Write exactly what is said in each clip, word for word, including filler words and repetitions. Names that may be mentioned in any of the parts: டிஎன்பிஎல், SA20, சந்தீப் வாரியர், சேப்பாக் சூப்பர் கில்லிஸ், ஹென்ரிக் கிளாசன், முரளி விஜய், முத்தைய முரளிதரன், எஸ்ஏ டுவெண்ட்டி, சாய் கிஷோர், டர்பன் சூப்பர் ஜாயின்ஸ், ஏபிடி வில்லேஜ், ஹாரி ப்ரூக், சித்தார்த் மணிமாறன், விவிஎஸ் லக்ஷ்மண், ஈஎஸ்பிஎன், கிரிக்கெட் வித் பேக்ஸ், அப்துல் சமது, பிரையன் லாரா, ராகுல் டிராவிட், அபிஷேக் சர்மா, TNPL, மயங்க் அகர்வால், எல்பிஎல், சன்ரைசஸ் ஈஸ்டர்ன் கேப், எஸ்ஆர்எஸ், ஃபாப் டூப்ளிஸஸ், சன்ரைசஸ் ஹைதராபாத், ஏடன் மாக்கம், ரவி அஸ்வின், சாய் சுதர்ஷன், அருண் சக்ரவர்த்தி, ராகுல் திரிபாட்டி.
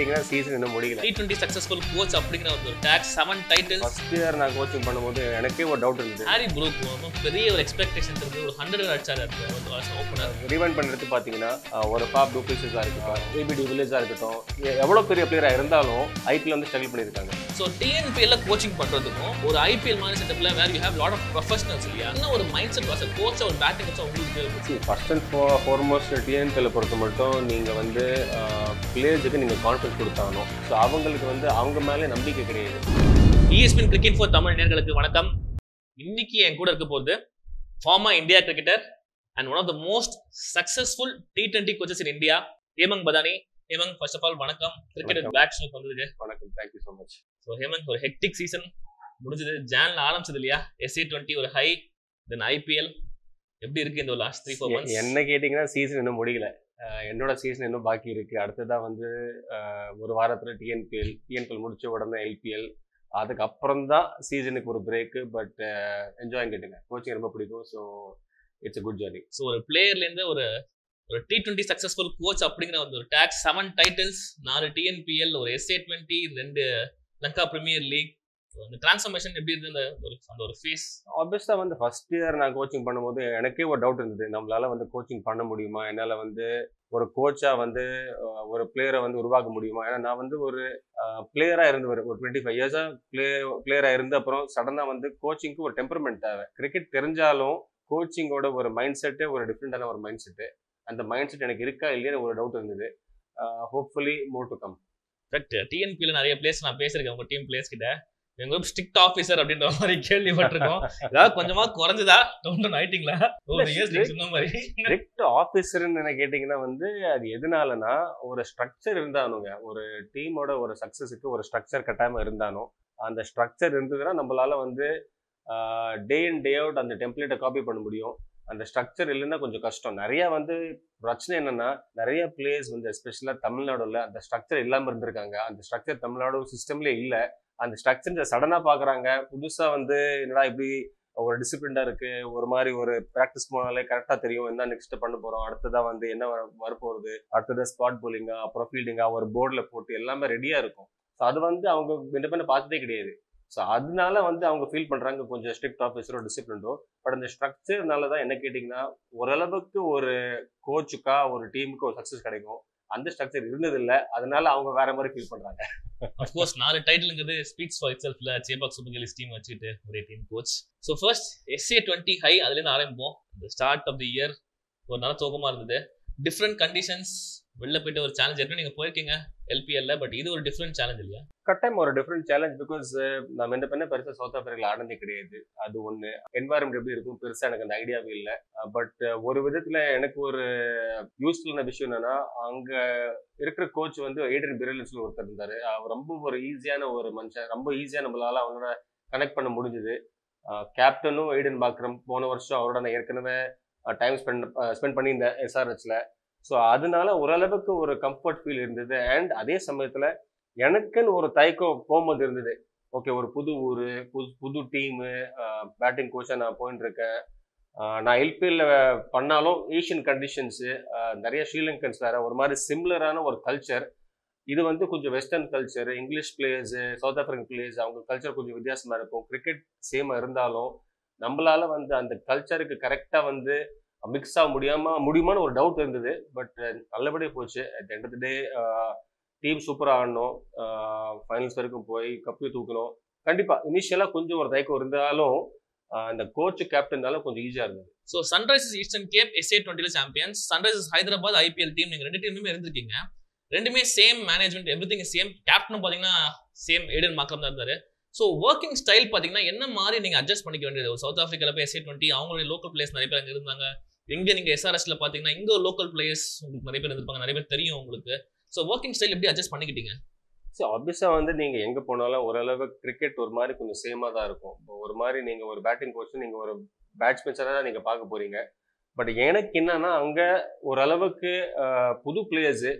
கேட்டிங்கன்னா சீசன் இன்னும் முடியல. T twenty சக்சஸ்ஃபுல் கோச் அப்படிங்கற ஒரு tag seven titles. First year நான் கோச்சிங் பண்ணும்போது எனக்கே ஒரு டவுட் இருந்துது. ஹாரி ப்ரூக் பெரிய ஒரு எக்ஸ்பெக்டேஷன் இருந்து ஒரு one hundred ரன் அடிச்சாரு அந்த வாஸ் ஓபனர். ரிவைண்ட் பண்றது பாத்தீங்கன்னா ஒரு பாப் டூப்ளிசிஸா இருக்கட்டும், ஏபிடி வில்லேஜா இருக்கட்டும், எவ்வளவு பெரிய பிளேயரா இருந்தாலும் ஐபிஎல் வந்து ஸ்ட்ரகிள் பண்ணிருக்காங்க. So T N P L coaching பண்றதுக்கும் ஒரு ஐபிஎல் மாதிரி செட்டப்ல where you have lot of professionals இல்லையா? என்ன ஒரு மைண்ட் செட் வாஸ் கோச் ஒரு பேட்டிங் கோச் உங்களுக்கு first and foremost T N P L பொறுத்த மட்டும் நீங்க வந்து பிளேயர்ஸ்க்கு நீங்க கான்ஃபிடன்ஸ் கொடுத்தானோ சோ அவங்களுக்கு வந்து அவங்க மேலே நம்பிக்கை கிடையாது. E S P N cricket for Tamil நேயர்களுக்கு வணக்கம். இன்னைக்கு என் கூட இருக்க போறது former India cricketer and one of the most successful T twenty coaches in India Hemang Badani. Hemang, first of all வணக்கம். கிரிக்கெட் பேக் ஷோக்கு வந்ததுக்கு வணக்கம். Thank you so much. So Hemang, ஒரு ஹெக்டிக் சீசன் முடிஞ்சது. ஜான்ல ஆரம்பிச்சது இல்லையா? S A twenty ஒரு high, then I P L. எப்படி இருக்கு இந்த லாஸ்ட் three four months? என்ன கேட்டிங்கனா சீசன் இன்னும் முடியல. என்னோட சீசன் இன்னும் பாக்கி இருக்கு. அடுத்ததான் வந்து ஒரு வாரத்துல டிஎன்பிஎல் டிஎன்பிஎல் முடிச்ச உடனே எல்பிஎல், அதுக்கப்புறம் தான் சீசனுக்கு ஒரு பிரேக்கு. பட் என்ஜாய் கேட்டுங்க, கோச்சிங் ரொம்ப பிடிக்கும். So it's a good journey. So ஒரு பிளேயர்லேருந்து ஒரு ஒரு டி டுவெண்ட்டி சக்ஸஸ்ஃபுல் கோச் அப்படிங்கிற ஒரு டேக், செவன் டைட்டில்ஸ், நாலு டிஎன்பிஎல், ஒரு S A twenty, ரெண்டு லங்கா ப்ரீமியர் லீக். அந்த டிரான்ஸ்ஃபர்மேஷன் எப்படி இருந்து அந்த ஒரு அந்த ஒரு ஃபேஸ்? ஆப்வியஸாக வந்து ஃபர்ஸ்ட் இயர் நான் கோச்சிங் பண்ணும்போது எனக்கே ஒரு டவுட் இருந்தது, நம்மளால வந்து கோச்சிங் பண்ண முடியுமா, என்னால் வந்து ஒரு கோச்சாக வந்து ஒரு பிளேயரை வந்து உருவாக்க முடியுமா. ஏன்னா நான் வந்து ஒரு பிளேயராக இருந்து ஒரு டுவெண்ட்டி ஃபைவ் இயர்ஸாக பிளே பிளேயராக இருந்து அப்புறம் சடனாக வந்து கோச்சிங்க்கு ஒரு டெம்பர்மெண்ட் தேவை. கிரிக்கெட் தெரிஞ்சாலும் கோச்சிங்கோட ஒரு மைண்ட் செட்டு ஒரு டிஃப்ரெண்டான ஒரு மைண்ட் செட்டு, அந்த மைண்ட் செட் எனக்கு இருக்கா இல்லையான்னு ஒரு டவுட் இருந்தது. Hopefully more to come. Correct. டிஎன்பியில் நிறைய பிளேஸ் நான் பேசியிருக்கேன் உங்கள் டீம் பிளேஸ் கிட்ட. எங்க ஸ்ட்ரிக்ட் ஆஃபீஸர் அப்படின்ற மாதிரி கேள்விப்பட்டிருக்கோம். ஏதாவது கொஞ்சமா குறைஞ்சதா டவுன் ஆயிட்டீங்களா? ஸ்ட்ரிக்ட் ஆஃபீஸர்ன்னு என்ன கேட்டீங்கன்னா வந்து அது எதனாலனா ஒரு ஸ்ட்ரக்சர் இருந்தானுங்க. ஒரு டீமோட ஒரு சக்சஸுக்கு ஒரு ஸ்ட்ரக்சர் கட்டாயமா இருந்தாலும், அந்த ஸ்ட்ரக்சர் இருந்ததுன்னா நம்மளால வந்து டே அண்ட் டே அவுட் அந்த டெம்ப்ளேட்டை காப்பி பண்ண முடியும். அந்த ஸ்ட்ரக்சர் இல்லைன்னா கொஞ்சம் கஷ்டம். நிறைய வந்து பிரச்சனை என்னன்னா நிறைய பிளேயர்ஸ் வந்து எஸ்பெஷலா தமிழ்நாடுல அந்த ஸ்ட்ரக்சர் இல்லாம இருந்திருக்காங்க. அந்த ஸ்ட்ரக்சர் தமிழ்நாடு சிஸ்டம்ல இல்ல. அந்த ஸ்ட்ரக்சர் சடனாக பார்க்குறாங்க. புதுசாக வந்து என்னடா இப்படி ஒரு டிசிப்ளின்டாக இருக்குது, ஒரு மாதிரி ஒரு ப்ராக்டிஸ் போனாலே கரெக்டாக தெரியும் என்ன நெக்ஸ்ட் பண்ண போகிறோம், அடுத்ததாக வந்து என்ன வரப்போகிறது, அடுத்ததாக ஸ்பாட் போலிங்காக அப்புறம் ஃபீல்டிங்காக ஒரு போர்டில் போட்டு எல்லாமே ரெடியாக இருக்கும். ஸோ அது வந்து அவங்க இண்டிபெண்டா பார்த்ததே கிடையாது. ஸோ அதனால வந்து அவங்க ஃபீல் பண்ணுறாங்க கொஞ்சம் ஸ்ட்ரிக்ட் ஆஃபீஸரோ டிசிப்ளின்டோ. பட் அந்த ஸ்ட்ரக்சர்னால தான் என்ன கேட்டிங்கன்னா ஓரளவுக்கு ஒரு கோச்சுக்கா ஒரு டீமுக்கு ஒரு சக்ஸஸ் கிடைக்கும். அந்த ஸ்ட்ரக்சர் இருந்ததில்லை, அதனால அவங்க வேற மாதிரி ஃபீல் பண்ணுறாங்க. Of course, நாலு டைட்டில்ங்கிறது speaks for itself. Chepauk super gillies team வச்சுக்கிட்டு ஒரே team coach. So first S A twenty high, அதுலேருந்து ஆரம்பிப்போம். இந்த ஸ்டார்ட் ஆஃப் தி இயர் ஒரு நல்ல தோக்கமாக இருந்தது. டிஃப்ரெண்ட் கண்டிஷன்ஸ், வெளில போயிட்டு ஒரு சேலஞ்ச் இருக்கு. நீங்கள் போயிருக்கீங்க எல்பிஎல்ல, பட் இது ஒரு டிஃப்ரெண்ட் சேலஞ்ச் இல்லையா? கட்டாயம் ஒரு டிஃப்ரெண்ட் சேலஞ்ச். பிகாஸ் நம்ம என்ன பண்ண பெருசாக சவுத் ஆஃப்ரிக்காவில் ஆனந்தே கிடையாது. அது ஒன்று. என்வாயர்மெண்ட் எப்படி இருக்கும் பெருசாக எனக்கு அந்த ஐடியாவே இல்லை. பட் ஒரு விதத்தில் எனக்கு ஒரு யூஸ்ஃபுல்லான விஷயம் என்னன்னா அங்கே இருக்கிற கோச் வந்து ஏட்ரியன் பிரெலின்ஸ்னு ஒருத்தர் இருந்தார். அவர் ரொம்ப ஒரு ஈஸியான ஒரு மனுஷன். ரொம்ப ஈஸியாக நம்மளால அவனோட கனெக்ட் பண்ண முடிஞ்சுது. கேப்டனும் ஏட்ரியன் பாக்ரம். போன வருஷம் அவரோட நான் ஏற்கனவே டைம் ஸ்பெண்ட் ஸ்பெண்ட் பண்ணியிருந்தேன் S R Hல. ஸோ அதனால ஓரளவுக்கு ஒரு கம்ஃபர்ட் ஃபீல் இருந்தது. அண்ட் அதே சமயத்தில் எனக்குன்னு ஒரு தயக்கம் போகும்போது இருந்தது. ஓகே, ஒரு புது ஊர், புது புது டீமு, பேட்டிங் கோச்சாக நான் போயின்னு இருக்கேன். நான் எல்பிஎல்ல பண்ணாலும் ஏஷியன் கண்டிஷன்ஸு, நிறைய ஸ்ரீலங்கன்ஸ் வேறு, ஒரு மாதிரி சிம்லரான ஒரு கல்ச்சர். இது வந்து கொஞ்சம் western culture, English players, south African players, அவங்க கல்ச்சர் கொஞ்சம் வித்தியாசமாக இருக்கும். கிரிக்கெட் சேமாக இருந்தாலும் நம்மளால் வந்து அந்த கல்ச்சருக்கு கரெக்டாக வந்து மிக்ஸ் ஆக முடியாமல் முடியுமான்னு ஒரு டவுட் இருந்தது. பட் நல்லபடியாக போச்சு. At end of the day team சூப்பராக ஆடணும், ஃபைனல்ஸ் வரைக்கும் போய் கப்பி தூக்கணும். கண்டிப்பாக இனிஷியலாக கொஞ்சம் ஒரு தயக்கம் இருந்தாலும் அந்த கோச்சு கேப்டனாலும் கொஞ்சம் ஈஸியாக இருந்தது. So சன்ரைசஸ் ஈஸ்டர்ன் கேப் S A twenty champions, சன்ரைசஸ் ஹைதராபாத் IPL team. நீங்கள் ரெண்டு டீமுமே இருந்திருக்கீங்க. ரெண்டுமே same management, every thing same. கேப்டனும் பார்த்தீங்கன்னா சேம் ஏடன் மாக்கம் தான் இருந்தார். ஸோ ஒர்க்கிங் ஸ்டைல் பார்த்தீங்கன்னா என்ன மாதிரி நீங்கள் அட்ஜஸ்ட் பண்ணிக்க வேண்டியது? ஒரு சவுத் ஆஃப்ரிக்காவில் போய் S A twenty அவங்களுடைய லோக்கல் பிளேஸ் நிறைய பேர் அங்கே இருந்தாங்க. எங்கே நீங்கள் S R Hல பார்த்தீங்கன்னா இங்கே ஒரு லோக்கல் பிளேஸ் உங்களுக்கு நிறைய பேர் இருந்திருப்பாங்க, நிறைய பேர் தெரியும் உங்களுக்கு. ஸோ ஒர்க்கிங் ஸ்டைல் எப்படி அட்ஜஸ்ட் பண்ணிக்கிட்டீங்க? ஸோ ஆப்வியஸாக வந்து நீங்கள் எங்கே போனாலும் ஓரளவுக்கு கிரிக்கெட் ஒரு மாதிரி கொஞ்சம் சேமாக தான் இருக்கும். இப்போ ஒரு மாதிரி நீங்கள் ஒரு பேட்டிங் கோச்சு, நீங்கள் ஒரு பேட்ஸ்மேன்ஸராக தான் நீங்கள் பார்க்க போகிறீங்க. பட் எனக்கு என்னன்னா அங்கே ஓரளவுக்கு புது பிளேயர்ஸு,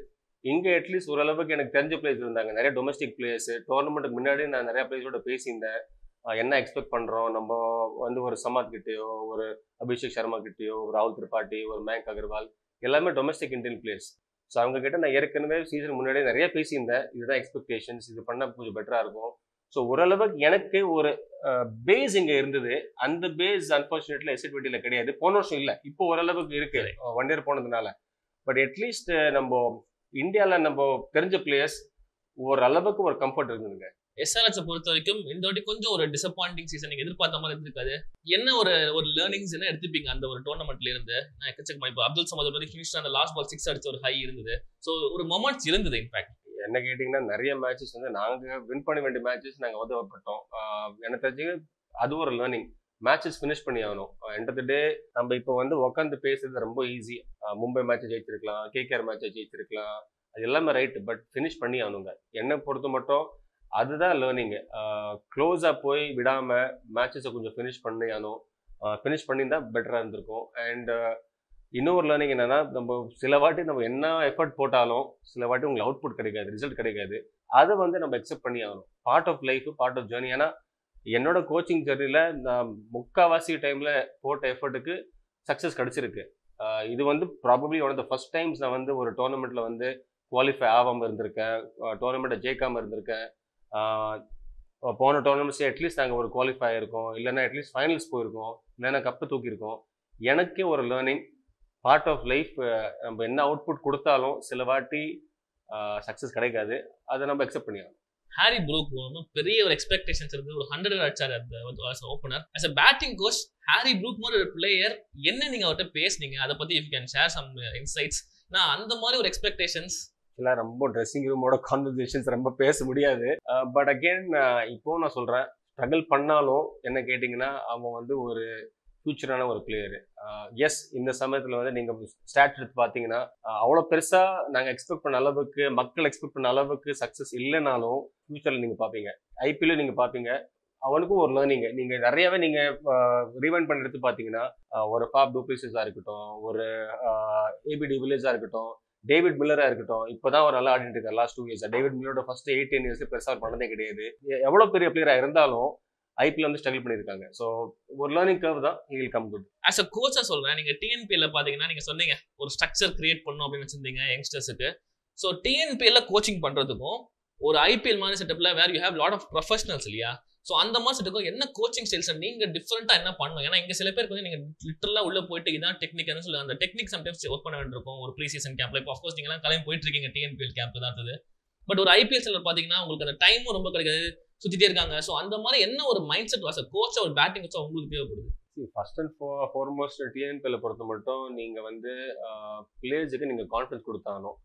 இங்கே அட்லீஸ்ட் ஓரளவுக்கு எனக்கு தெரிஞ்ச பிளேயர்ஸ் இருந்தாங்க. நிறைய டொமஸ்டிக் பிளேயர்ஸு. டோர்னமெண்ட்டுக்கு முன்னாடி நான் நிறையா பிளேயர்ஸோட பேசியிருந்தேன். என்ன எக்ஸ்பெக்ட் பண்ணுறோம் நம்ம வந்து ஒரு சமாத் கிட்டேயோ, ஒரு அபிஷேக் சர்மா கிட்டேயோ, ஒரு ராகுல் திரிபாட்டி, ஒரு மயங்க் அகர்வால், எல்லாமே டொமஸ்டிக் இண்டியன் பிளேயர்ஸ். ஸோ அவங்க கிட்ட நான் ஏற்கனவே சீசன் முன்னாடியே நிறைய பேசியிருந்தேன், இதுதான் எக்ஸ்பெக்டேஷன்ஸ், இது பண்ணால் கொஞ்சம் பெட்டராக இருக்கும். ஸோ ஓரளவுக்கு எனக்கு ஒரு பேஸ் இங்கே இருந்தது, அந்த பேஸ் அன்ஃபார்ச்சுனேட்லி எஸ் ஏ டுவெண்ட்டியில் கிடையாது, போன வருஷம் இல்லை, இப்போ ஓரளவுக்கு இருக்குது ஒன் இயர் போனதுனால. பட் அட்லீஸ்ட் நம்ம இந்தியாவில் நம்ம தெரிஞ்ச பிளேயர்ஸ் ஓரளவுக்கு ஒரு கம்ஃபர்ட் இருக்குதுங்க. எஸ்ஆர்எஸை பொறுத்த வரைக்கும் இந்த வாட்டி கொஞ்சம் ஒரு டிசப்பாயிண்டிங் சீசன் நீங்கள் எதிர்பார்த்த மாதிரி இருந்திருக்காது. என்ன ஒரு ஒரு லேர்னிங்ஸ் என்ன எடுத்துப்பீங்க அந்த ஒரு டோர்னமெண்ட்ல இருந்து? நான் எக்கச்சக்கமாக இப்போ அப்துல் சமது வந்து ஹியூஸ்டன் அந்த லாஸ்ட் பால் சிக்ஸ் அடிச்ச ஒரு ஹை இருந்தது. ஸோ ஒரு மொமெண்ட்ஸ் இருந்தது. இன்ஃபேக்ட் என்ன கேட்டிங்கன்னா நிறைய மேட்சஸ் வந்து நாங்கள் வின் பண்ண வேண்டிய மேட்சஸ் நாங்கள் உதவப்பட்டோம். எனக்கு தெரிஞ்சு அது ஒரு லேர்னிங். மேட்சஸ் ஃபினிஷ் பண்ணி ஆகணும். எண்ட் ஆஃப் த டே நம்ம இப்போ வந்து உட்காந்து பேசுறது ரொம்ப ஈஸி. மும்பை மேட்சை ஜெயிச்சிருக்கலாம், கேகேஆர் மேட்சை ஜெயிச்சிருக்கலாம், அது எல்லாமே ரைட்டு. பட் ஃபினிஷ் பண்ணி ஆகணுங்க. என்னை பொறுத்த மட்டும் அதுதான் லேர்னிங்கு. க்ளோஸாக போய் விடாமல் மேட்சஸை கொஞ்சம் ஃபினிஷ் பண்ணி ஆகணும். ஃபினிஷ் பண்ணியிருந்தால் பெட்டராக இருந்திருக்கும். அண்ட் இன்னொரு லேர்னிங் என்னென்னா, நம்ம சில வாட்டி நம்ம என்ன எஃபர்ட் போட்டாலும் சில வாட்டி உங்களுக்கு அவுட்புட் கிடைக்காது, ரிசல்ட் கிடைக்காது. அதை வந்து நம்ம அக்செப்ட் பண்ணி ஆகணும். Part of life, part of journey. ஏன்னா என்னோட கோச்சிங் ஜேர்னியில் நான் முக்கால்வாசி டைமில் போட்ட எஃபர்ட்டுக்கு சக்ஸஸ் கிடச்சிருக்கு. இது வந்து probably one of the first times நான் வந்து ஒரு டோர்னமெண்ட்டில் வந்து குவாலிஃபை ஆகாமல் இருந்திருக்கேன், டோர்னமெண்ட்டை ஜெயிக்காமல் இருந்திருக்கேன். போன டோர்னமெண்ட்ஸே அட்லீஸ்ட் நாங்கள் ஒரு குவாலிஃபை ஆகிருக்கோம், இல்லைன்னா அட்லீஸ்ட் ஃபைனல்ஸ் போயிருக்கோம், இல்லைன்னா கப்பை தூக்கியிருக்கோம். எனக்கே ஒரு லேர்னிங். Part of life. நம்ம என்ன அவுட்புட் கொடுத்தாலும் சில வாட்டி சக்ஸஸ் கிடைக்காது, அதை நம்ம அக்செப்ட் பண்ணிடலாம். ஹாரி ப்ரூக் பெரிய ஒரு எக்ஸ்பெக்டேஷன்ஸ் இருந்து ஒரு ஹண்ட்ரட் அடிச்சார் அந்த opener. As a batting coach ஹாரி ப்ரூக் மாதிரி ஒரு பிளேயர், என்ன நீங்கள் அவர்கிட்ட பேசுனீங்க அதை பற்றி if you can share some insights? நான் அந்த மாதிரி ஒரு எக்ஸ்பெக்டேஷன்ஸ் இல்லை, ரொம்ப ட்ரெஸ்ஸிங் ரூமோட கான்வர்சேஷன்ஸ் ரொம்ப பேச முடியாது. பட் அகெயின் இப்போ நான் சொல்கிறேன், ஸ்ட்ரகிள் பண்ணாலும் என்ன கேட்டிங்கன்னா அவன் வந்து ஒரு ஃபியூச்சரான ஒரு பிளேயரு. எஸ், இந்த சமயத்தில் வந்து நீங்கள் ஸ்டாட் எடுத்து பார்த்தீங்கன்னா அவ்வளோ பெருசாக நாங்கள் எக்ஸ்பெக்ட் பண்ண அளவுக்கு, மக்கள் எக்ஸ்பெக்ட் பண்ண அளவுக்கு சக்ஸஸ் இல்லைனாலும் ஃபியூச்சரில் நீங்கள் பார்ப்பீங்க, ஐபிஎல்லும் நீங்கள் பார்ப்பீங்க. அவனுக்கும் ஒரு லேர்னிங். நீங்கள் நிறையாவே நீங்கள் ரீவைண்ட் பண்ணி எடுத்து பார்த்தீங்கன்னா ஒரு ஃபாப் டூப்ளிஸஸாக இருக்கட்டும், ஒரு ஏபிடி வில்லேஜாக இருக்கட்டும், டேவிட் மில்லராக இருக்கட்டும், இப்போ தான் ஒரு நல்லா ஆடிட்டு இருக்காரு லாஸ்ட் டூ இயர்ஸ். டேவிட் மில்லரோட ஃபர்ஸ்ட் எயிட் டென் இயர்ஸ்ல பெருசாக ஒரு பண்ணதே கிடையாது. எவ்வளோ பெரிய பிளேயராக இருந்தாலும் ஐபிஎல் வந்து ஸ்ட்ரகிள் பண்ணியிருக்காங்க. ஸோ ஒரு லேர்னிங் கர்வ் தான். He will come good. As a கோச்சா சொல்றேன், நீங்க டிஎன்பிஎல்ல பாத்தீங்கன்னா நீங்க சொன்னீங்க ஒரு ஸ்ட்ரக்சர் கிரியேட் பண்ணணும் அப்படின்னு வச்சிருந்தீங்க யங்ஸ்டர்ஸுக்கு. ஸோ டிஎன்பிஎல்ல கோச்சிங் பண்றதுக்கும் ஒரு ஐபிஎல் மாதிரி செட்டப்ல where you have lot of professionals இல்லையா? ஸோ அந்த மாதிரி செட்டுக்கும் என்ன கோச்சிங் ஸ்டைல்ஸ் நீங்க டிஃப்ரெண்டா என்ன பண்ணணும்? ஏன்னா இங்க சில பேருக்கு வந்து நீங்க லிட்டரலா உள்ள போயிட்டு இதான் டெக்னிக்னு சொல்லுவாங்க. அந்த டெக்னிக் சம்டைம்ஸ் ஒர்க் பண்ண வேண்டியிருக்கும் ஒரு ப்ரீ சீசன் கேம்ப்ல. இப்போ அஃப்கோர்ஸ் நீங்களாம் கிளம்பி போயிட்டு இருக்கீங்க டிஎன்பிஎல் கேம்ப் தான் அது. பட் ஒரு ஐபிஎல் செல்லர் பாத்தீங்கன்னா உங்களுக்கு அந்த டைமும் ரொம்ப கிடைக்காது, சுத்திட்டே இருக்காங்க. ஸோ அந்த மாதிரி என்ன ஒரு மைண்ட் செட் வாச கோச்சா ஒரு பேட்டிங் வச்சா உங்களுக்கு தேவைப்படுது? ஃபர்ஸ்ட் அண்ட் ஃபார்மோஸ்ட் டிஎன்பிஎல்ல பொறுத்த மட்டும் நீங்கள் வந்து பிளேயர்ஸுக்கு நீங்கள் கான்ஃபிடன்ஸ் கொடுத்தாலும்,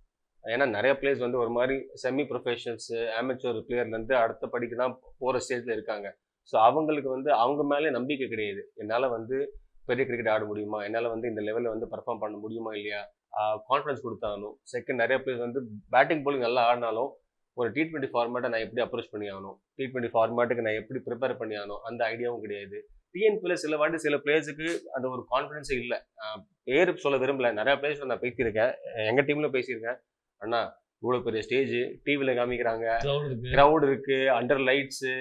ஏன்னா நிறைய பிளேயர்ஸ் வந்து ஒரு மாதிரி செமி ப்ரொஃபஷனல்ஸு ஆமேச்சூர் பிளேயர்லேருந்து அடுத்த படிக்கு தான் போகிற ஸ்டேஜில் இருக்காங்க. ஸோ அவங்களுக்கு வந்து அவங்க மேலே நம்பிக்கை கிடையாது. என்னால் வந்து பெரிய கிரிக்கெட் ஆட முடியுமா, என்னால் வந்து இந்த லெவலில் வந்து பர்ஃபார்ம் பண்ண முடியுமா இல்லையா, கான்ஃபிடன்ஸ் கொடுத்தாலும். செகண்ட், நிறைய பிளேயர்ஸ் வந்து பேட்டிங் போலிங் நல்லா ஆடினாலும் ஒரு டி ட்வெண்ட்டி ஃபார்மேட்டை நான் எப்படி அப்ரோச் பண்ணி ஆகணும், டி ட்வெண்ட்டி ஃபார்மேட்டுக்கு நான் எப்படி ப்ரிப்பேர் பண்ணி ஆகணும், அந்த ஐடியாவும் கிடையாது. டிஎன்பியில் சில வாட்டி சில பிளேயர்ஸுக்கு அந்த ஒரு கான்ஃபிடன்ஸே இல்லை. பேர் சொல்ல விரும்பல, நிறையா பிளேயர்ஸ் நான் பேசியிருக்கேன், எங்கள் டீம்லையும் பேசியிருக்கேன். அண்ணா இவ்வளோ பெரிய ஸ்டேஜ், டிவியில் காமிக்கிறாங்க, கிரவுட் இருக்கு, அண்டர் லைட்ஸு,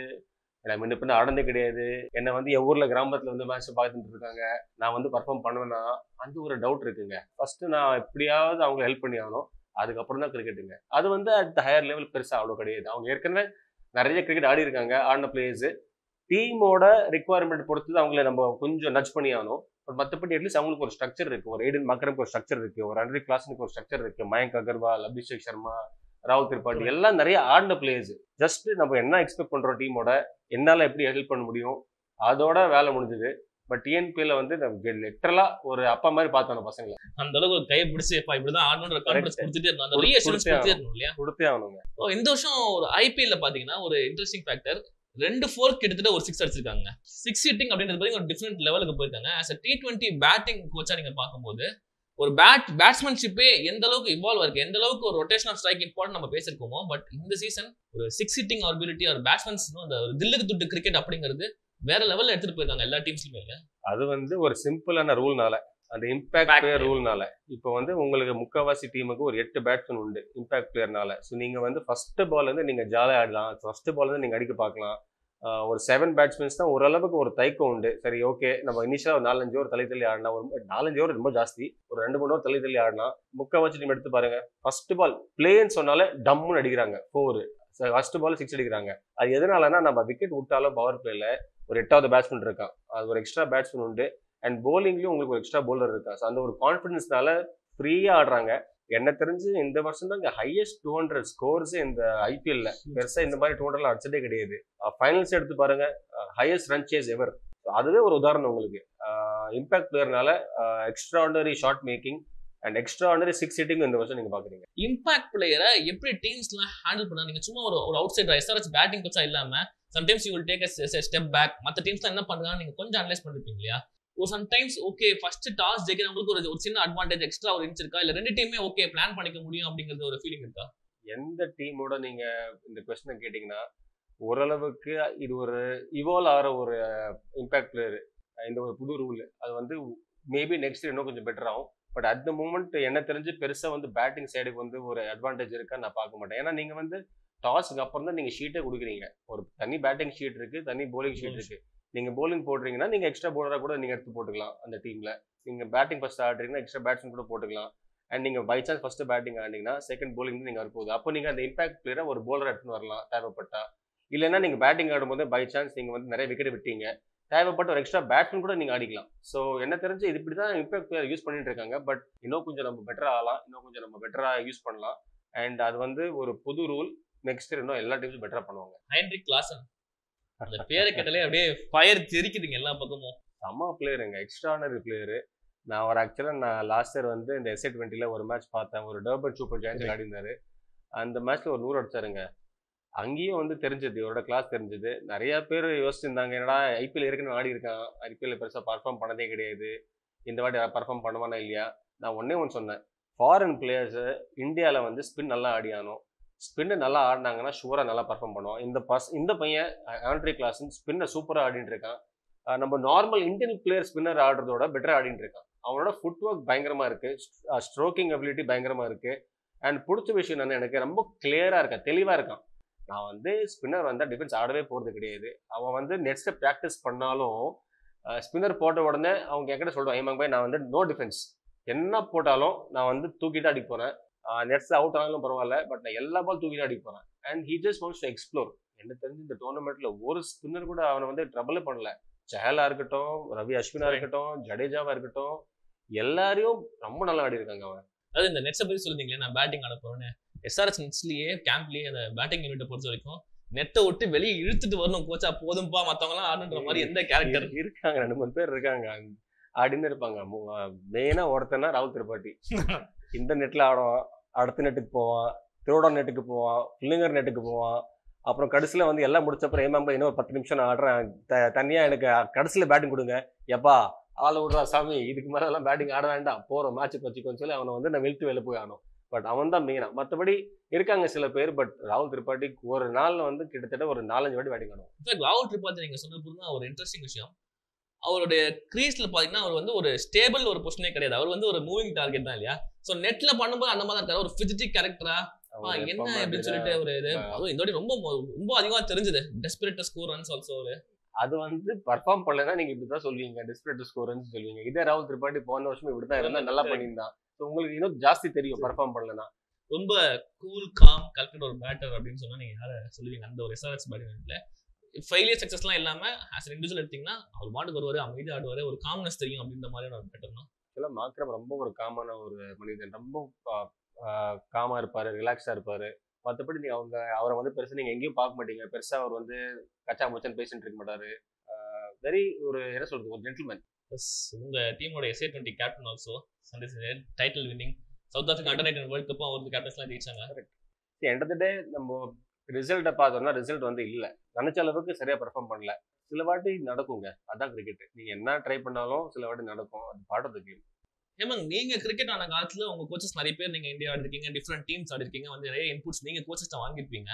நான் முன்ன பின்ன ஆடந்தே கிடையாது, என்னை வந்து என் ஊரில் கிராமத்தில் வந்து மேட்ச்சை பார்த்துட்டு இருக்காங்க, நான் வந்து பர்ஃபார்ம் பண்ணுவேன்னா அந்த ஒரு டவுட் இருக்குங்க. ஃபர்ஸ்ட் நான் எப்படியாவது அவங்க ஹெல்ப் பண்ணி ஆகணும், அதுக்கப்புறம் தான் கிரிக்கெட்டுங்க. அது வந்து அட் ஹையர் லெவல் பெருசாக அவ்வளோ கிடையாது. அவங்க ஏற்கனவே நிறைய கிரிக்கெட் ஆடி இருக்காங்க, ஆடின பிளேயர்ஸு. டீமோட ரிக்குவயர்மெண்ட் பொறுத்து அவங்கள நம்ம கொஞ்சம் நட்ச் பண்ணி ஆகணும். பட் மற்றபடி அட்லீஸ்ட் அவங்களுக்கு ஒரு ஸ்ட்ரக்சர் இருக்குது, ஒரு ஏடன் மக்களுக்கு ஒரு ஸ்ட்ரக்சர் இருக்குது, ஒரு அண்டர் கிளாஸுக்கு ஒரு ஸ்ட்ரக்சர் இருக்குது. மயங்க் அகர்வால், அபிஷேக் சர்மா, ராகுல் திரிபாட்டி எல்லாம் நிறைய ஆடின பிளேயர்ஸ். ஜஸ்ட் நம்ம என்ன எக்ஸ்பெக்ட் பண்ணுறோம் டீமோட, என்னால் எப்படி ஹெல்ப் பண்ண முடியும், அதோட வேலை முடிஞ்சுது. பட் டிஎன்பிஎல்ல வந்து நம்ம லிட்டரலா ஒரு அப்பா மாதிரி பார்த்தோம் பசங்களை. அந்த அளவுக்கு ஒரு கையை பிடிச்சி இப்படிதான் ஆடணுன்ற கான்ஃபிடன்ஸ் கொடுத்துட்டே இருந்தா அந்த ரீஅஷூரன்ஸ் கொடுத்துட்டே இருந்தோம் இல்லையா, கொடுத்தே ஆகணுங்க. இந்த வருஷம் ஒரு ஐபிஎல்ல பாத்தீங்கன்னா ஒரு இன்ட்ரெஸ்டிங் ஃபேக்டர், ரெண்டு ஃபோர்க் கிட்டத்தட்ட ஒரு சிக்ஸ் அடிச்சிருக்காங்க. சிக்ஸ் ஹிட்டிங் அப்படின்றது பாத்தீங்கன்னா ஒரு டிஃபரெண்ட் லெவலுக்கு போயிருக்காங்க. As a T twenty batting கோச்சா நீங்க பார்க்கும்போது ஒரு பேட் பேட்ஸ்மேன்ஷிப்பே எந்த அளவுக்கு இன்வால்வ் இருக்கு, எந்த அளவுக்கு ஒரு ரொட்டேஷனல் ஸ்ட்ரைக் இம்பார்ட்டன் நம்ம பேசிருக்கோமோ, பட் இந்த சீசன் ஒரு சிக்ஸ் ஹிட்டிங் அபிலிட்டி ஒரு பேட்ஸ்மேன்ஸ் அந்த ஒரு தில்லுக்கு துட்டு கிரிக்கெட் அப்படிங்கிறது வேற லெவல்ல எடுத்துட்டு போயிருக்காங்க எல்லா டீம்ஸ்லயுமே. அது வந்து ஒரு சிம்பிளான ரூல்னால, அந்த இம்பாக்ட் பிளேயர் ரூல்னால. இப்போ வந்து உங்களுக்கு முக்கால்வாசி டீமுக்கு ஒரு எட்டு பேட்ஸ்மேன் உண்டு இம்பாக்ட் பிளேயர்னால. ஸோ நீங்க வந்து ஃபர்ஸ்ட் பால் வந்து நீங்க ஜாலியாக ஆடலாம், ஃபர்ஸ்ட் பால் வந்து நீங்க அடிக்க பார்க்கலாம், ஒரு செவன் பேட்ஸ்மேன்ஸ் தான் ஓரளவுக்கு ஒரு தைக்கம் உண்டு. சரி, ஓகே, நம்ம இனிஷியலாக ஒரு நாலஞ்சு ஓவர் தலை தள்ளி ஆடினா, ஒரு நாலஞ்சு ஓவர் ரொம்ப ஜாஸ்தி, ஒரு ரெண்டு மூணு ஓவர் தலை தள்ளி ஆடினா முக்கால்வாசி டீம் எடுத்து பாருங்க, ஃபர்ஸ்ட் பால் பிளேன்னு சொன்னாலே டம்முன்னு அடிக்கிறாங்க, ஃபோர் ஃபர்ஸ்ட் பால் சிக்ஸ் அடிக்கிறாங்க. அது எதனாலன்னா நம்ம விக்கெட் விட்டாலும் பவர் பிளேல ஒரு எட்டாவது பேட்ஸ்மேன் இருக்கான், அது ஒரு எக்ஸ்ட்ரா பேட்ஸ்மேன் உண்டு, அண்ட் பவுலிங்லேயும் உங்களுக்கு ஒரு எக்ஸ்ட்ரா பவுலர் இருக்கா. ஸோ அந்த ஒரு கான்ஃபிடன்ஸ்னால ஃப்ரீயாக ஆடுறாங்க. என்ன தெரிஞ்சு இந்த வருஷம் தான் இங்கே ஹையஸ்ட் டூ ஹண்ட்ரட் ஸ்கோர்ஸே இந்த ஐபிஎல்ல, பெருசாக இந்த மாதிரி டூ ஹண்ட்ரட்ல அடிச்சதே கிடையாது. ஃபைனல்ஸ் எடுத்து பாருங்க, ஹையஸ்ட் ரன் சேஸ் எவர். அதுவே ஒரு உதாரணம் உங்களுக்கு. இம்பாக்ட் பிளேயர்னால extra ordinary shot making and extra ordinary six hitting இந்த வருஷம் நீங்க பாக்குறீங்க. இம்பாக்ட் பிளேயரை எப்படி டீம்ஸ்லாம் ஹேண்டில் பண்ணா, நீங்க சும்மா ஒரு ஒரு அவுட் சைடர் எஸ்ஆர்எஸ் பேட்டிங் கோச்சா இல்லாம sometimes you will take a step back. மற்ற டீம்ஸ்லாம் என்ன பண்றாங்க நீங்க கொஞ்சம் அனலைஸ் பண்ணிருப்பீங்க இல்லையா? ஒரு சம்டைம்ஸ் ஓகே ஃபர்ஸ்ட் டாஸ் ஜெயிக்கிற உங்களுக்கு ஒரு சின்ன அட்வான்டேஜ் எக்ஸ்ட்ரா ஒரு இன்ச் இருக்கா, இல்ல ரெண்டு டீமே ஓகே பிளான் பண்ணிக்க முடியும் அப்படிங்கிறது ஒரு ஃபீலிங் இருக்கா? எந்த டீமோட நீங்க இந்த க்வெஸ்சனை கேட்டீங்கன்னா ஓரளவுக்கு இது ஒரு இவால்வ் ஆகிற ஒரு இம்பாக்ட் பிளேயர். இந்த ஒரு புது ரூல் அது வந்து மேபி நெக்ஸ்ட் இன்னும் கொஞ்சம் பெட்டர் ஆகும். பட் அட் த மூமெண்ட் என்ன தெரிஞ்சு பெருசா வந்து பேட்டிங் சைடுக்கு வந்து ஒரு அட்வான்டேஜ் இருக்கான்னு நான் பார்க்க மாட்டேன். ஏன்னா நீங்க வந்து டாஸ்க்கு அப்புறம் தான் நீங்க ஷீட்டே கொடுக்குறீங்க. ஒரு தனி பேட்டிங் ஷீட் இருக்கு, தனி பவுலிங் ஷீட் இருக்கு. நீங்க பவுலிங் போடுறீங்கன்னா நீங்க எக்ஸ்ட்ரா பவுலராக கூட நீங்க எடுத்து போட்டுக்கலாம். அந்த டீம்ல நீங்க பேட்டிங் ஃபர்ஸ்ட் ஆடுறீங்கன்னா எக்ஸ்ட்ரா பேட்ஸ்மேன் கூட போட்டுக்கலாம். அண்ட் நீங்க பை சான்ஸ் ஃபர்ஸ்ட் பேட்டிங் ஆடிங்கன்னா செகண்ட் பவுலிங் நீங்க வரப்போகுது. அப்போ நீங்க அந்த இம்பாக்ட் பிளேயரை ஒரு பவுலர் எடுத்துன்னு வரலாம் தேவைப்பட்டா. இல்லைன்னா நீங்க பேட்டிங் ஆடும்போது பை சான்ஸ் நீங்க வந்து நிறைய விக்கெட் விட்டீங்க, தேவைப்பட்ட ஒரு எக்ஸ்ட்ரா பேட்ஸ்மேன் கூட நீங்க ஆடிக்கலாம். ஸோ என்ன தெரிஞ்சு இது இப்படி தான் இம்பாக்ட் பிளேயர் யூஸ் பண்ணிட்டு இருக்காங்க. பட் இன்னும் கொஞ்சம் நம்ம பெட்டரா ஆகலாம், இன்னும் கொஞ்சம் நம்ம பெட்டரா யூஸ் பண்ணலாம். அண்ட் அது வந்து ஒரு புது ரூல், நெக்ஸ்ட் இன்னும் எல்லா டீம்ஸும் பெட்டரா பண்ணுவாங்க. ஹென்ரிக் கிளாசன் அந்த பேரை கேட்டாலே அப்படியே ஃபயர் தெரிக்குதுங்க எல்லா பக்கமும். செம்ம பிளேயருங்க, எக்ஸ்ட்ரானரி பிளேயரு. நான் ஒரு ஆக்சுவலாக நான் லாஸ்ட் இயர் வந்து இந்த எஸ் ஏ டுவெண்ட்டில ஒரு மேட்ச் பார்த்தேன். ஒரு டர்பன் சூப்பர் ஜாயின்ஸ் ஆடி இருந்தாரு. அந்த மேட்ச்ல ஒரு நூறு அடிச்சாருங்க. அங்கேயும் வந்து தெரிஞ்சது இவரோட கிளாஸ் தெரிஞ்சது. நிறைய பேர் யோசிச்சிருந்தாங்க, என்னடா ஐபிஎல் ஏற்கனவே ஆடி இருக்கான், ஐபிஎல்ல பெருசாக பர்ஃபார்ம் பண்ணதே கிடையாது, இந்த வாட்டி பர்ஃபார்ம் பண்ணுவானா இல்லையா. நான் ஒன்னே ஒன்று சொன்னேன், ஃபாரின் பிளேயர்ஸு இந்தியாவில் வந்து ஸ்பின் நல்லா ஆடியானோ, ஸ்பின்னு நல்லா ஆடினாங்கன்னா ஷுவராக நல்லா பர்ஃபார்ம் பண்ணுவோம். இந்த பஸ் இந்த பையன் ஹென்ரிக் கிளாசன் ஸ்பின்னை சூப்பராக ஆடிட்டு இருக்கான். நம்ம நார்மல் இந்தியன் பிளேயர் ஸ்பின்னர் ஆடுறதோட பெட்டராக ஆடிட்டு இருக்கான். அவனோட ஃபுட் ஒர்க் பயங்கரமாக இருக்குது, ஸ்ட்ரோக்கிங் அபிலிட்டி பயங்கரமாக இருக்குது. அண்ட் பிடிச்ச விஷயம் என்னென்னு எனக்கு ரொம்ப கிளியராக இருக்கான், தெளிவாக இருக்கான். நான் வந்து ஸ்பின்னர் வந்தால் டிஃபென்ஸ் ஆடவே போகிறது கிடையாது. அவன் வந்து நெக்ஸ்ட்டு ப்ராக்டிஸ் பண்ணாலும் ஸ்பின்னர் போட்ட உடனே அவங்க என்கிட்ட சொல்லுவான், ஹேமங் பாய் நான் வந்து நோ டிஃபென்ஸ், என்ன போட்டாலும் நான் வந்து தூக்கிட்டு அடிக்க போகிறேன், நெட்ஸ் அவுட் ஆனாலும் பரவாயில்ல, பட் நான் எல்லா பால் தூக்கிட்டு அடிக்க போகிறேன். And he just wants to explore. என்ன தெரிஞ்சு இந்த டோர்னமெண்ட்டில் ஒரு ஸ்பின்னர் கூட அவனை வந்து ட்ரபிளே பண்ணல. சஹலா இருக்கட்டும், ரவி அஸ்வினா இருக்கட்டும், ஜடேஜாவா இருக்கட்டும், எல்லாரையும் ரொம்ப நல்லா ஆடி இருக்காங்க அவன். அதாவது இந்த நெட்ஸை பற்றி சொல்லிங்களே, நான் பேட்டிங் ஆட போகிறேன்னு எஸ்ஆர்எஸ் நெட்ஸ்லேயே கேம்ப்லேயே அந்த பேட்டிங் யூனிட்டை பொறுத்த வரைக்கும் நெட்டை விட்டு வெளியே இழுத்துட்டு வரணும் கோச்சா, போதும்பா மற்றவங்களாம் ஆடுன்ற மாதிரி எந்த கேரக்டர் இருக்காங்க. ரெண்டு மூணு பேர் இருக்காங்க ஆடின்னு இருப்பாங்க. மெயினாக ஒருத்தனா ராகுல் திரிபாட்டி, இந்த நெட்டில் ஆடுவான், அடுத்த நெட்டுக்கு போவான், திருவிடா நெட்டுக்கு போவான், பிள்ளைங்கர் நெட்டுக்கு போவான். அப்புறம் கடைசியில் வந்து எல்லாம் முடிச்சப்பறம் ஏமாம்பா இன்னும் ஒரு பத்து நிமிஷம் நான் ஆடுறேன், த தனியாக எனக்கு கடைசியில் பேட்டிங் கொடுங்க, எப்பா ஆளை விடுறா சாமி, இதுக்கு மேலே எல்லாம் பேட்டிங் ஆட வேண்டாம், போகிறோம் மேட்ச் பச்சிக்கோன்னு சொல்லி அவனை வந்து நான் வெளுத்து வெளில போய் ஆனோம். பட் அவன் தான் மெயினாக, மற்றபடி இருக்காங்க சில பேர். பட் ராகுல் திரிபாட்டி ஒரு நாளில் வந்து கிட்டத்தட்ட ஒரு நாலஞ்சு வாட்டி பேட்டிங் ஆடுவோம். இன்ஃபேக்ட் ராகுல் திரிபாட்டி நீங்கள் சொன்ன பொருள் ஒரு இன்ட்ரெஸ்டிங் விஷயம். அவருடைய கிரீஸ்ல பாத்தீங்கன்னா அவர் வந்து ஒரு ஸ்டேபிள் ஒரு பொசிஷனே கிடையாது, அவர் வந்து ஒரு மூவிங் டார்கெட் தான் இல்லையா. சோ நெட்ல பண்ணும்போது அந்த மாதிரி இருக்காரு, ஒரு பிசிட்டிக் கேரக்டரா என்ன அப்படின்னு சொல்லிட்டு ஒரு இது. அதுவும் இந்த வாட்டி ரொம்ப ரொம்ப அதிகமா தெரிஞ்சது, desperate to score runs also. அது வந்து பர்ஃபார்ம் பண்ணலன்னா நீங்க இப்படிதான் சொல்லுவீங்க, டெஸ்பரேட் டு ஸ்கோர் ரன்ஸ் சொல்லுவீங்க. இதே ராகுல் திரிபாட்டி போன வருஷம் இப்படிதான் இருந்தா நல்லா பண்ணியிருந்தான். உங்களுக்கு இன்னும் ஜாஸ்தி தெரியும் பர்ஃபார்ம் பண்ணலன்னா. ரொம்ப கூல் காம் கலெக்டட் ஒரு பேட்டர் அப்படின்னு சொன்னா நீங்க யார சொல்லுவீங்க? அந்த ஒரு எஸ்ஆர்எஸ் பேட்டிங்ல ஃபெயிலியர் சக்ஸஸ்லாம் இல்லாமல் ஆஸ் இண்டிவிஜுவல் எடுத்திங்கன்னா அவர் மாட்டுக்கு வருவார், அமைதியாக ஆடுவார், ஒரு காமனஸ் தெரியும் அப்படின்ற மாதிரியான ஒரு பேட்டர்னா. ஆக்சுவலாக மாக்ரம் ரொம்ப ஒரு காமனான ஒரு மனிதன், ரொம்ப காமாக இருப்பார், ரிலாக்ஸாக இருப்பார். மற்றபடி நீங்கள் அவங்க அவரை வந்து பெருசாக நீங்கள் எங்கேயும் பார்க்க மாட்டீங்க, பெருசாக அவர் வந்து கச்சா மச்சான்னு பேசிட்டு இருக்க மாட்டார். வெரி ஒரு என்ன சொல்கிறது, ஒரு ஜென்டில்மேன். ப்ளஸ் உங்கள் டீமோட எஸ்ஏ டுவெண்ட்டி captain also, Sunrise title winning South Africa under nineteen world கப்பும் அவருக்கு கேப்டன்ஸ்லாம் ஜெயிச்சாங்க. Correct. End of the day நம்ம ரிசல்ட்டை பார்த்தோம்னா ரிசல்ட் வந்து இல்லை, நினைச்ச அளவுக்கு சரியாக பெர்ஃபார்ம் பண்ணல. சில வாட்டி நடக்குங்க, அதான் கிரிக்கெட். நீங்கள் என்ன ட்ரை பண்ணாலும் சில வாட்டி நடக்கும், அது part of the game. Hemang, நீங்கள் கிரிக்கெட் ஆன காலத்தில் உங்கள் கோச்சஸ் நிறைய பேர், நீங்கள் இந்தியா ஆடிருக்கீங்க, டிஃப்ரெண்ட் டீம்ஸ் ஆடிருக்கீங்க, வந்து நிறைய இன்புட்ஸ் நீங்கள் கோச்சஸ்ட்டை வாங்கியிருப்பீங்க.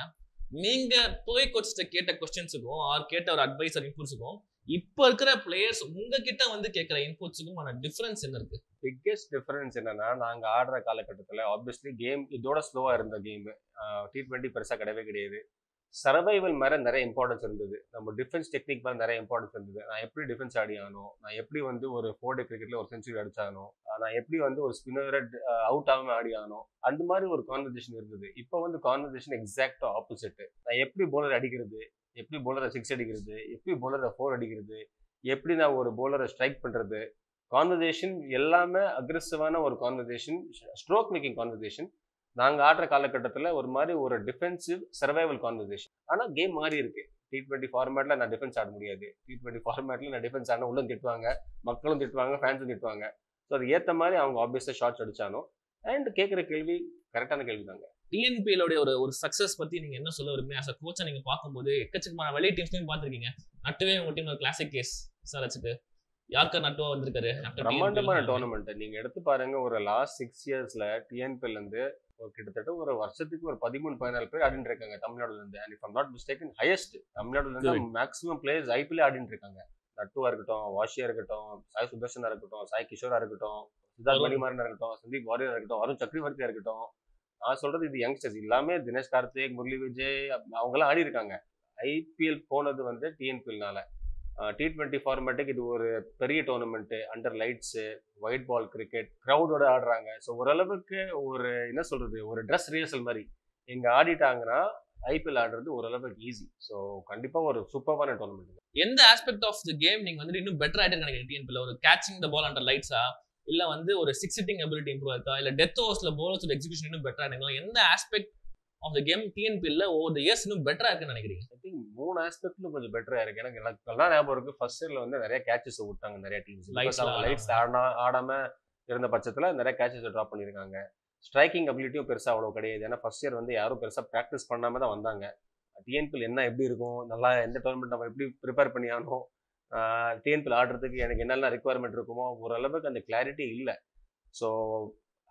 நீங்கள் போய் கோச்சஸ்ட்டை கேட்ட கொஸ்டின்ஸுக்கும் ஆர் கேட்ட ஒரு அட்வைஸ் ஆர் இன்புட்ஸுக்கும் இப்போ இருக்கிற பிளேயர்ஸ் உங்ககிட்ட வந்து கேட்குற இன்புட்ஸுக்கும் ஆன டிஃப்ரென்ஸ் என்ன இருக்குது? பிக்கஸ்ட் டிஃப்ரென்ஸ் என்னன்னா, நாங்கள் ஆடுற காலகட்டத்தில் ஆப்வியஸ்லி கேம் இதோட ஸ்லோவாக இருந்த கேமு, டி ட்வெண்ட்டி பெருசாக கிடையவே கிடையாது. சர்வைவல் மேலே நிறைய இம்பார்ட்டன்ஸ் இருந்தது. நம்ம டிஃபென்ஸ் டெக்னிக் மேலே நிறைய இம்பார்ட்டன்ஸ் இருந்தது. நான் எப்படி டிஃபென்ஸ் ஆடி ஆகணும், நான் எப்படி வந்து ஒரு ஃபோர் டே கிரிக்கெட்டில் ஒரு செஞ்சுரி அடிச்சாகணும், நான் எப்படி வந்து ஒரு ஸ்பின்னரை அவுட் ஆகாமல் ஆடி ஆகணும், அந்த மாதிரி ஒரு கான்வர்சேஷன் இருந்தது. இப்போ வந்து கான்வர்சேஷன் எக்ஸாக்டாக ஆப்போசிட்டு. நான் எப்படி பவுலர் அடிக்கிறது, எப்படி பவுலரை சிக்ஸ் அடிக்கிறது, எப்படி பவுலரை ஃபோர் அடிக்கிறது, எப்படி நான் ஒரு பவுலரை ஸ்ட்ரைக் பண்ணுறது, கான்வர்சேஷன் எல்லாமே அக்ரெசிவான ஒரு கான்வர்சேஷன், ஸ்ட்ரோக் மேக்கிங் கான்வர்சேஷன். நாங்கள் ஆடுற காலகட்டத்தில் ஒரு மாதிரி ஒரு டிஃபென்சிவ் சர்வைவல் கான்வர்சேஷன். ஆனால் கேம் மாறி இருக்கு. டி ட்வெண்ட்டி ஃபார்மேட்டில் நான் டிஃபென்ஸ் ஆட முடியாது. டி ட்வெண்ட்டி ஃபார்மேட்டில் நான் டிஃபென்ஸ் ஆடினா உள்ளே திட்டுவாங்க, மக்களும் திட்டுவாங்க, ஃபேன்ஸும் திட்டுவாங்க. ஸோ அது ஏற்ற மாதிரி அவங்க ஆப்வியஸாக ஷார்ட்ஸ் அடித்தாலும் அண்ட் கேட்குற கேள்வி கரெக்டான கேள்வி தாங்க. டிஎன்பிஎலோடைய ஒரு ஒரு சக்ஸஸ் பற்றி நீங்கள் என்ன சொல்ல விரும்புறீங்க? அஸ் அ கோச்சை நீங்கள் பார்க்கும்போது எக்கச்சக்கமான வெளியே டீம்ஸ்லையும் பார்த்துருக்கீங்க. நட்டுவே உங்கள் டீம் ஒரு கிளாசிக் கேஸ் சார் வச்சுட்டு யாக்கர் நட்டுவா வந்திருக்காரு. பிரம்மாண்டமான டோர்னமெண்ட் நீங்கள் எடுத்து பாருங்க. ஒரு லாஸ்ட் சிக்ஸ் இயர்ஸில் டிஎன்பிஎல்லேருந்து ஒரு கிட்டத்தட்ட ஒரு வருஷத்துக்கு ஒரு பதிமூணு பதினாலு பேர் ஆடிட்டு இருக்காங்க தமிழ்நாடுல இருந்து. And if I'm not mistaken highest தமிழ்நாடுல இருந்து மேக்ஸிமம் பிளேயர்ஸ் ஐபிஎல் ஆடிட்டு இருக்காங்க. நட்டுவா இருக்கட்டும், வாஷியா இருக்கட்டும், சாய் சுதர்ஷனா இருக்கட்டும், சாய் கிஷோரா இருக்கட்டும், சித்தார்த் மணிமாறனா இருக்கட்டும், சந்தீப் வாரியரா இருக்கட்டும், அருண் சக்ரவர்த்தியா இருக்கட்டும். நான் சொல்றது இது யங்ஸ்டர்ஸ் எல்லாமே. தினேஷ் கார்த்திக், முரளி விஜய் அவங்க எல்லாம் ஆடி இருக்காங்க. ஐபிஎல் போனது வந்து டிஎன்பிஎல்னால. டி ட்வெண்ட்டி ஃபார்மேட்டுக்கு இது ஒரு பெரிய tournament. Under lights, white ball cricket, க்ரௌடோட ஆடுறாங்க. ஸோ ஓரளவுக்கு ஒரு என்ன சொல்கிறது, ஒரு ட்ரெஸ் ரிஹர்சல் மாதிரி இங்கே ஆடிட்டாங்கன்னா ஐபிஎல் ஆடுறது ஓரளவுக்கு ஈஸி. ஸோ கண்டிப்பாக ஒரு சூப்பரான டோர்னமெண்ட். எந்த ஆஸ்பெக்ட் ஆஃப் த கேம் நீங்கள் வந்து இன்னும் பெட்டர் ஆகிட்டு இருக்காங்க டிஎன்பிஎல்? ஒரு கேச்சிங் த பால் அண்டர் லைட்ஸா, இல்லை வந்து ஒரு சிக்ஸ் ஹிட்டிங் அபிலிட்டி இம்ப்ரூவ் இருக்கா, இல்லை டெத் ஓவர்ஸில் பவுலர்ஸோட எக்ஸிக்யூஷன் இன்னும் பெட்டராக இருக்கலாம்? எந்த ஆஸ்பெக்ட் ஆஃப் த கேம் டிஎன்பிஎல்ல ஓவர் த இயர்ஸ் இன்னும் பெட்டராக இருக்குன்னு நினைக்கிறீங்க? ஐ திங்க் மூணு ஆஸ்பெக்ட்ல கொஞ்சம் பெட்டராக இருக்கு. எனக்கு எனக்குலாம் ஞாபகம் இருக்கு, ஃபர்ஸ்ட் இயர்ல வந்து நிறைய கேச்சஸ் விட்டாங்க. நிறைய டீம்ஸ் லைட்ஸ் ஆடனா ஆடாம இருந்த பட்சத்தில் நிறைய கேச்சஸ் ட்ராப் பண்ணியிருக்காங்க. ஸ்ட்ரைக்கிங் அபிலிட்டியும் பெருசாக அவ்வளோ கிடையாது. ஏன்னா ஃபர்ஸ்ட் இயர் வந்து யாரும் பெருசாக ப்ராக்டிஸ் பண்ணாமல் தான் வந்தாங்க. டிஎன்பிஎல் என்ன எப்படி இருக்கும், நல்லா எந்த டோர்னமெண்ட் நம்ம எப்படி ப்ரிப்பேர் பண்ணி ஆகணும், டிஎன்பிஎல் ஆடுறதுக்கு எனக்கு என்னெல்லாம் ரெக்குவயர்மெண்ட் இருக்குமோ ஓரளவுக்கு அந்த கிளாரிட்டி இல்லை. ஸோ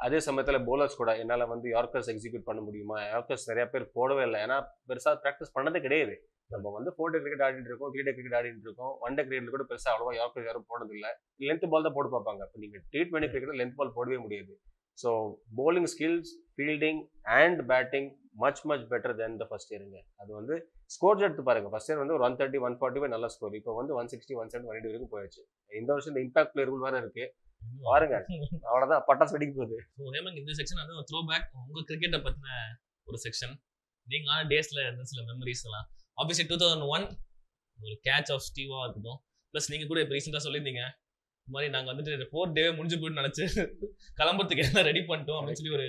அதே சமயத்தில் போலர்ஸ் கூட என்னால் வந்து யார்க்கர்ஸ் எக்ஸிக்யூட் பண்ண முடியுமா, யார்க்கர்ஸ் நிறையா பேர் போடவே இல்லை. ஏன்னா பெருசாக ப்ராக்டிஸ் பண்ணதே கிடையாது. நம்ம வந்து ஃபோர் டே கிரிக்கெட் ஆடிட்டு இருக்கோம், த்ரீ டே கிரிக்கெட் ஆடிட்டு இருக்கோம், ஒன் டே கிரிக்கெட்டில் கூட பெருசாக அவ்வளோவா யார்க்கர்ஸ் யாரும் போனதில்லை. லென்த் பால் தான் போட்டு பார்ப்பாங்க. இப்போ நீங்கள் டி ட்வெண்ட்டி கிரிக்கெட்டில் லென்த் பால் போடவே முடியாது. So bowling skills, fielding and batting much much better then the first இயருங்க. அது வந்து ஸ்கோர்ஸ் எடுத்து பாருங்கள். ஃபர்ஸ்ட் இயர் வந்து ஒரு one thirty one forty five நல்ல ஸ்கோர். இப்போ வந்து one sixty one seventy one eighty வரைக்கும் போயிடுச்சு. இந்த வருஷம் இந்த இம்பாக்ட் பிளேயர் ரூல் வேறு இருக்குது பாருங்க. அவ்வளோதான் பட்டாசு வெடிக்க போகுது. ஸோ ஹேமங், இந்த செக்ஷன் வந்து த்ரோ பேக் உங்கள் கிரிக்கெட்டை பற்றின ஒரு செக்ஷன். நீங்கள் ஆனால் டேஸில் இருந்த சில மெமரிஸ் எல்லாம் ஆப்வியஸ்லி டூ தௌசண்ட் ஒன் ஒரு கேட்ச் ஆஃப் ஸ்டீவாக இருக்கட்டும், ப்ளஸ் நீங்கள் கூட இப்போ ரீசெண்டாக சொல்லியிருந்தீங்க இந்த மாதிரி நாங்கள் வந்துட்டு ஃபோர்த் டேவே முடிஞ்சு போய்ட்டு நினச்சி கிளம்புறதுக்கு எல்லாம் ரெடி பண்ணிட்டோம் அப்படின்னு சொல்லி ஒரு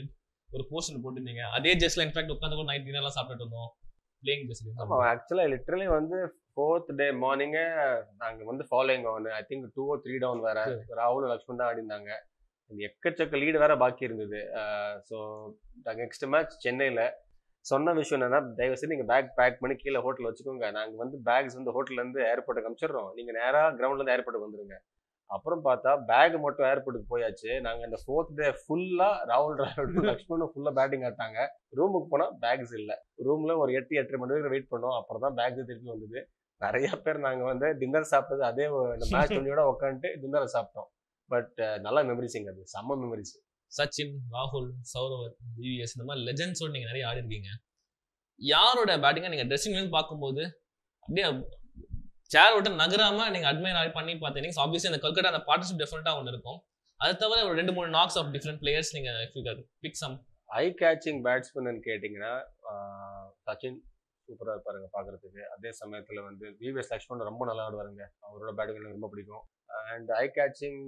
ஒரு போஸ்டர் போட்டுருந்தீங்க. அதே ஜெஸ்ட்டில் இன்ஃபேக்ட் உட்காந்து ஒரு நைட் டின்னர்லாம் சாப்பிட்டுட்டு இருந்தோம். பிளேயிங் ஜெஸ்ட் ஆக்சுவலாக லிட்டரலி வந்து ஃபோர்த் டே மார்னிங்கே நாங்கள் வந்து ஃபாலோயிங் ஆகணும். I think two or three down வேறு ராகுல் லக்ஷ்மண் தான் ஆடிருந்தாங்க. எக்கச்சக்க லீடு வேறு பாக்கி இருந்தது. ஸோ நாங்கள் நெக்ஸ்ட் மேட்ச் சென்னையில் சொன்ன விஷயம் என்னென்னா, தயவுசெய்து நீங்கள் பேக் பேக் பண்ணி கீழே ஹோட்டலில் வச்சுக்கோங்க. நாங்கள் வந்து பேக்ஸ் வந்து ஹோட்டல்லேருந்து ஏர்போர்ட்டுக்கு அனுப்பிச்சிடுறோம், நீங்கள் நேராக கிரவுண்ட்லேருந்து ஏர்போர்ட்டுக்கு வந்துடுங்க. அப்புறம் பார்த்தா பேக் மட்டும் ஏர்போர்ட்டுக்கு போயாச்சு. நாங்கள் இந்த ஃபோர்த் டே ஃபுல்லாக ராகுல் டிராவிடும் லக்ஷ்மணும் ஃபுல்லாக பேட்டிங் ஆட்டாங்க. ரூமுக்கு போனால் பேக்ஸ் இல்லை. ரூமில் ஒரு எட்டு எட்டரை மணி நேரம் வெயிட் பண்ணோம். அப்புறம் தான் பேக்ஸ் திருப்பி வந்தது. நிறைய பேர் நாங்கள் வந்து டின்னர் சாப்பிட்டது அதே இந்த மேட்ச் ஒன்றையோட உட்காந்துட்டு டின்னரை சாப்பிட்டோம். பட் நல்லா மெமரிஸுங்க, அது செம்ம மெமரிஸ். சச்சின், ராகுல், சௌரவர், விவிஎஸ் இந்த மாதிரி லெஜெண்ட்ஸோடு நீங்கள் நிறைய ஆடி இருக்கீங்க. யாரோட பேட்டிங்கை நீங்கள் ட்ரெஸ்ஸிங் ரூம் பார்க்கும்போது அப்படியே சேர் விட்டு நகராமல் நீங்கள் அட்மையர் பண்ணி பார்த்தீங்கன்னா ஆப்வியஸ்லி அந்த கல்கட்டா அந்த பார்ட்னர்ஷிப் டிஃப்ரெண்ட்டாக ஒன்று இருக்கும். அது தவிர ஒரு ரெண்டு மூணு நாக்ஸ் ஆஃப் டிஃப்ரெண்ட் பிளேயர்ஸ் நீங்கள் பிக் சம் ஐ கேச்சிங் பேட்ஸ்மேன் கேட்டிங்கன்னா சச்சின் சூப்பராக இருப்பாருங்க பார்க்குறதுக்கு. அதே சமயத்தில் வந்து விவிஎஸ் லக்ஷ்மண் ரொம்ப நல்லா ஆடுவாருங்க. அவரோட பேட்டிங் எனக்கு ரொம்ப பிடிக்கும். அண்ட் ஐ கேச்சிங்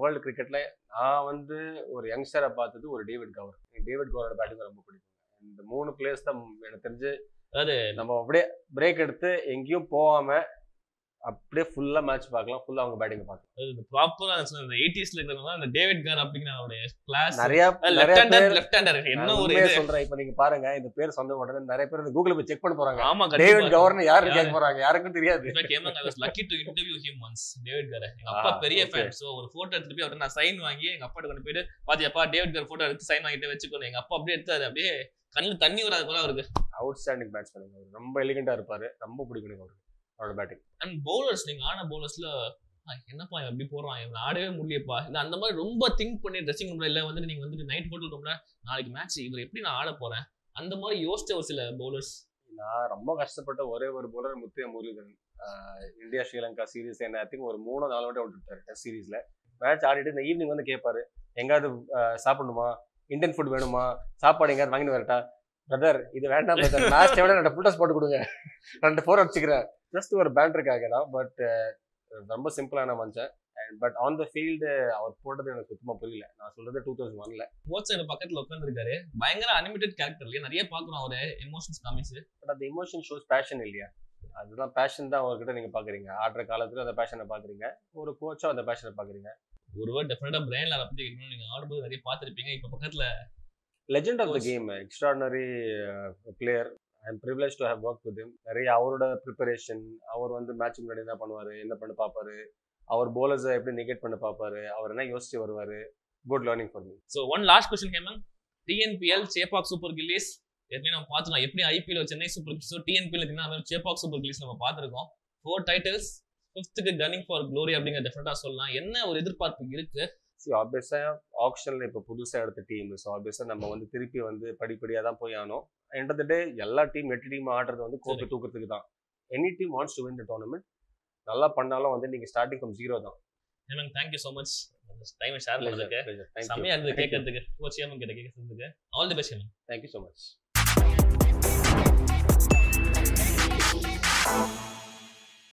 வேர்ல்டு கிரிக்கெட்டில் நான் வந்து ஒரு யங்ஸ்டரை பார்த்தது ஒரு டேவிட் கவர். டேவிட் கவரோட பேட்டிங் ரொம்ப பிடிக்கும். இந்த மூணு பிளேயர்ஸ் தான் எனக்கு தெரிஞ்சு அது நம்ம அப்படியே பிரேக் எடுத்து எங்கேயும் போகாமல் அப்படியே ஃபுல்லாக மேட்ச் பார்க்கலாம், ஃபுல்லாக அவங்க பேட்டிங் பார்க்கலாம். அது இந்த ப்ராப்பராக இந்த எயிட்டிஸ்ல இருக்கிறவங்க இந்த டேவிட் கவர் அப்படிங்கிற அவருடைய கிளாஸ் நிறையா லெஃப்ட் ஹேண்டர் லெஃப்ட் ஹேண்டர் என்ன ஒரு பேர் சொல்கிறேன். இப்போ நீங்கள் பாருங்க, இந்த பேர் சொந்த உடனே நிறைய பேர் இந்த கூகுளில் போய் செக் பண்ண போகிறாங்க. ஆமாம், டேவிட் கவர்னு யார் கேட்க போகிறாங்க, யாருக்கும் தெரியாது. Hemang, I was lucky to interview him once, David Gower. எங்கள் அப்பா பெரிய ஃபேன். ஸோ ஒரு ஃபோட்டோ எடுத்துட்டு போய் அவர்கிட்ட நான் சைன் வாங்கி எங்கள் அப்பாட்ட கொண்டு போயிட்டு பார்த்தியாப்பா டேவிட் கவர் ஃபோட்டோ எடுத்து சைன் வாங்கிட்டு வச்சுக்கணும். எங்கள் அப்பா அப்படியே எடுத்தாரு, அப்படியே கண்ணில் தண்ணி வராது போல அவருக்கு. அவுட்ஸ்டாண்டிங் பேட்ஸ்மேன், அவர் ரொம்ப எலிகண்டாக இருப்பார், ரொம்ப பிடிக்கும் அவருக்கு அவரோட பேட்டிங். அண்ட் பவுலர்ஸ் நீங்கள் ஆன பவுலர்ஸில் என்னப்பா இவன் எப்படி போடுறான், இவன் ஆடவே முடியப்பா இல்லை அந்த மாதிரி ரொம்ப திங்க் பண்ணி ட்ரெஸ்ஸிங் ரூமில் இல்லை வந்துட்டு நீங்கள் வந்துட்டு நைட் ஹோட்டல் ரூமில் நாளைக்கு மேட்ச் இவர் எப்படி நான் ஆட போகிறேன் அந்த மாதிரி யோசிச்ச ஒரு சில பவுலர்ஸ் நான் ரொம்ப கஷ்டப்பட்ட ஒரே ஒரு bowler முத்தைய முரளிதரன். India Sri Lanka series என்ன ஐ திங்க் ஒரு மூணு நாலு வாட்டி விட்டுட்டாரு. டெஸ்ட் சீரீஸ்ல மேட்ச் ஆடிட்டு இந்த ஈவினிங் வந்து கேட்பாரு, எங்காவது சாப்பிடணுமா, இந்தியன் ஃபுட் வேணுமா, சாப்பாடு எங்காவது வாங்கிட்டு வரட்டா? பிரதர் இது வேண்டாம் பிரதர், லாஸ்ட் விட ரெண்டு ஃபுல்டாஸ் போட்டு கொடுங்க, ரெண்டு ஃபோர் அடிச்சுக்கிறேன், ஜஸ்ட் ஒரு பேண்டருக்காக தான். பட் ரொம்ப சிம்பிளான மனுஷன். பட் ஆன் த ஃபீல்டு அவர் போட்டது எனக்கு சுத்தமாக புரியல. நான் சொல்றது டூ தௌசண்ட் ஒன்ல ஸ்போர்ட்ஸ் எனக்கு பக்கத்தில் உட்காந்துருக்காரு. பயங்கர அனிமேட்டட் கேரக்டர் இல்லையா, நிறைய பார்க்குறோம் அவரு எமோஷன்ஸ் காமிச்சு. பட் அந்த எமோஷன் ஷோஸ் பேஷன் இல்லையா, அதுதான் பேஷன் தான் அவர்கிட்ட நீங்க பாக்குறீங்க. ஆடுற காலத்துல அந்த பேஷனை பாக்குறீங்க, ஒரு கோச்சா அந்த பேஷனை பாக்குறீங்க. ஒருவர் டெஃபினட்டா பிரையன் லாரா பத்தி நீங்க ஆடும்போது நிறைய பார்த்துருப்பீங்க. இப்போ பக்கத்துல legend of the game, extraordinary player. I am privilege to have work with him. நிறைய அவரோட ப்ரிப்பரேஷன், அவர் வந்து மேட்ச் முன்னாடி என்ன பண்ணுவாரு, என்ன பண்ணி பார்ப்பாரு, அவர் போலர்ஸை எப்படி நெகேட் பண்ண பார்ப்பாரு, அவர் என்ன யோசிச்சு வருவாரு. Good learning for me. So one last question Hemang, டிஎன்பிஎல் சேப்பாக் சூப்பர் கில்லிஸ் ஏற்கனவே நம்ம பார்த்துருக்கோம். எப்படி ஐபிஎல் சென்னை சூப்பர் கில்ஸோ டிஎன்பிஎல் எப்படின்னா சேப்பாக் சூப்பர் கில்லிஸ் நம்ம பார்த்துருக்கோம். ஃபோர் டைட்டில்ஸ், ஃபிஃப்த்துக்கு கன்னிங் ஃபார் க்ளோரி அப்படிங்கிற டெஃபினட்டாக சொல்லலாம். என்ன ஒரு எதிர்பார்ப்பு இருக்கு? சரி, ஆப்வியஸாக ஆப்ஷனில் இப்போ புதுசாக எடுத்த டீம், ஸோ ஆப்வியஸாக நம்ம வந்து திருப்பி வந்து படிப்படியாக தான் போய் ஆனோம். எண்ட் ஆஃப் த டே எல்லா டீம் எட்டு டீம் ஆடுறது வந்து கோப்பை தூக்கிறதுக்கு தான். Any team wants to win the tournament. நல்லா பண்ணாலும் வந்து நீங்கள் ஸ்டார்டிங் ஃப்ரம் ஜீரோ தான். Hemang thank you so much time share பண்ணுறதுக்கு, செம்மையாக இருந்து கேட்கறதுக்கு, கோச் ஹேமங் கிட்ட கேட்கறதுக்கு. All the best Hemang. Thank you so much.